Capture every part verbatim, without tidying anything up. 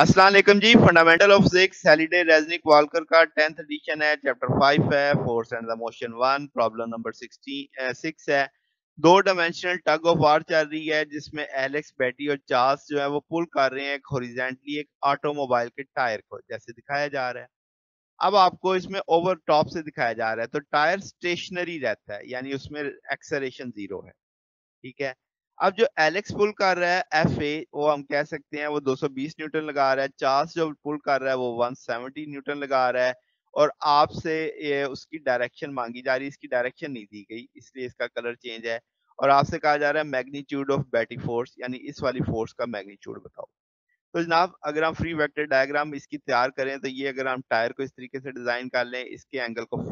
अस्सलाम वालेकुम जी। Fundamental of physics Halliday Resnick Walker का टेंथ एडिशन है, चैप्टर फाइव है, force and the motion one, problem number six है। दो डायमेंशनल टग ऑफ वार चल रही है जिसमें एलेक्स, बेटी और चार्ल्स जो है वो पुल कर रहे हैं हॉरिजॉन्टली एक ऑटोमोबाइल के टायर को, जैसे दिखाया जा रहा है। अब आपको इसमें ओवर टॉप से दिखाया जा रहा है, तो टायर स्टेशनरी रहता है, यानी उसमें एक्सेलरेशन जीरो है, ठीक है। अब जो एलेक्स पुल कर रहा है एफ ए, वो हम कह सकते हैं वो दो सौ बीस न्यूटन लगा रहा है, चार्ल्स जो पुल कर रहा है वो एक सौ सत्तर न्यूटन लगा रहा है, और आपसे ये उसकी डायरेक्शन मांगी जा रही है, इसकी डायरेक्शन नहीं दी गई, इसलिए इसका कलर चेंज है। और आपसे कहा जा रहा है मैग्नीट्यूड ऑफ बेटी फोर्स, यानी इस वाली फोर्स का मैग्नीट्यूड बताओ। तो जनाब अगर हम फ्री वेक्टर डायग्राम इसकी तैयार करें तो ये, अगर हम टायर को इस तरीके से डिजाइन कर लें, इसके एंगल को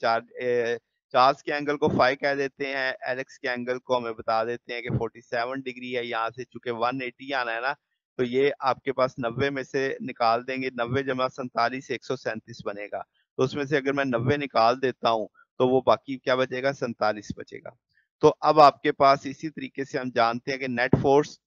चार्ज चार्ल्स के एंगल को फाइव कह देते हैं, एलेक्स के एंगल को हमें बता देते हैं कि सैंतालीस डिग्री है, यहाँ से चूंकि एक सौ अस्सी आना है ना, तो ये आपके पास नब्बे में से निकाल देंगे, नब्बे जमा सैंतालीस एक सौ सैंतीस बनेगा। तो उसमें से अगर मैं नब्बे निकाल देता हूँ तो वो बाकी क्या बचेगा, सैंतालीस बचेगा। तो अब आपके पास इसी तरीके से हम जानते हैं कि नेट फोर्स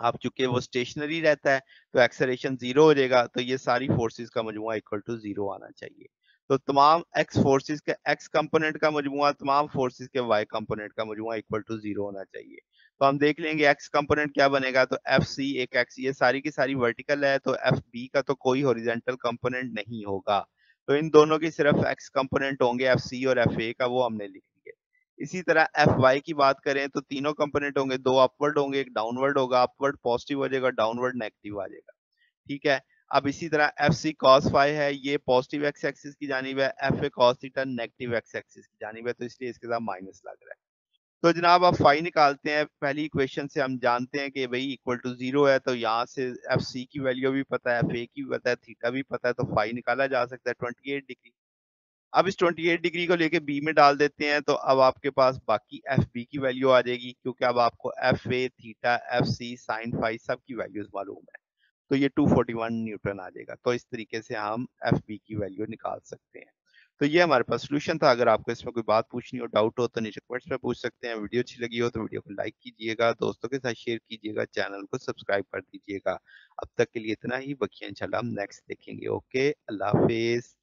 आप चूंकि वो स्टेशनरी रहता है तो एक्सेलरेशन जीरो हो जाएगा, तो ये सारी फोर्सेस का मजमूआ इक्वल टू जीरो आना चाहिए। तो तमाम एक्स फोर्सेस के एक्स कंपोनेंट का मजमूआ तमाम फोर्सेस के वाई कंपोनेंट का मजमूआ इक्वल टू जीरो होना चाहिए। तो हम देख लेंगे एक्स कंपोनेंट क्या बनेगा, तो एफ सी एक एक्स, ये सारी की सारी वर्टिकल है, तो एफ बी का तो कोई हॉरिजॉन्टल कंपोनेंट नहीं होगा, तो इन दोनों की सिर्फ एक्स कंपोनेंट होंगे, एफ सी और एफ ए का, वो हमने लिख लिए। इसी तरह एफ वाई की बात करें तो तीनों कंपोनेंट होंगे, दो अपवर्ड होंगे एक डाउनवर्ड होगा, अपवर्ड पॉजिटिव हो जाएगा, डाउनवर्ड नेगेटिव आ जाएगा, ठीक है। अब इसी तरह एफ सी कॉस फाई है, ये पॉजिटिव एक्स एक्सिस की जानिब है, F A cos theta negative x axis की जानिब है, तो इसलिए इसके साथ माइनस लग रहा है। तो जनाब आप फाई निकालते हैं, पहली इक्वेशन से हम जानते हैं कि भाई इक्वल टू जीरो है, तो यहाँ से एफ सी की वैल्यू भी पता है, एफ ए की भी पता है, थीटा भी पता है, तो फाई निकाला जा सकता है ट्वेंटी एट डिग्री। अब इस ट्वेंटी एट डिग्री को लेके बी में डाल देते हैं, तो अब आपके पास बाकी एफ बी की वैल्यू आ जाएगी, क्योंकि अब आपको F A, theta, F C, sine phi सब की वैल्यूज मालूम है, तो ये दो सौ इकतालीस न्यूटन आ जाएगा। तो इस तरीके से हम एफ बी की वैल्यू निकाल सकते हैं। तो ये हमारे पास सोल्यूशन था। अगर आपको इसमें कोई बात पूछनी हो, डाउट हो, तो नीचे कमेंट्स में पूछ सकते हैं। वीडियो अच्छी लगी हो तो वीडियो को लाइक कीजिएगा, दोस्तों के साथ शेयर कीजिएगा, चैनल को सब्सक्राइब कर दीजिएगा। अब तक के लिए इतना ही, बाकी इंशाल्लाह हम नेक्स्ट देखेंगे। ओके, अल्लाह हाफिज।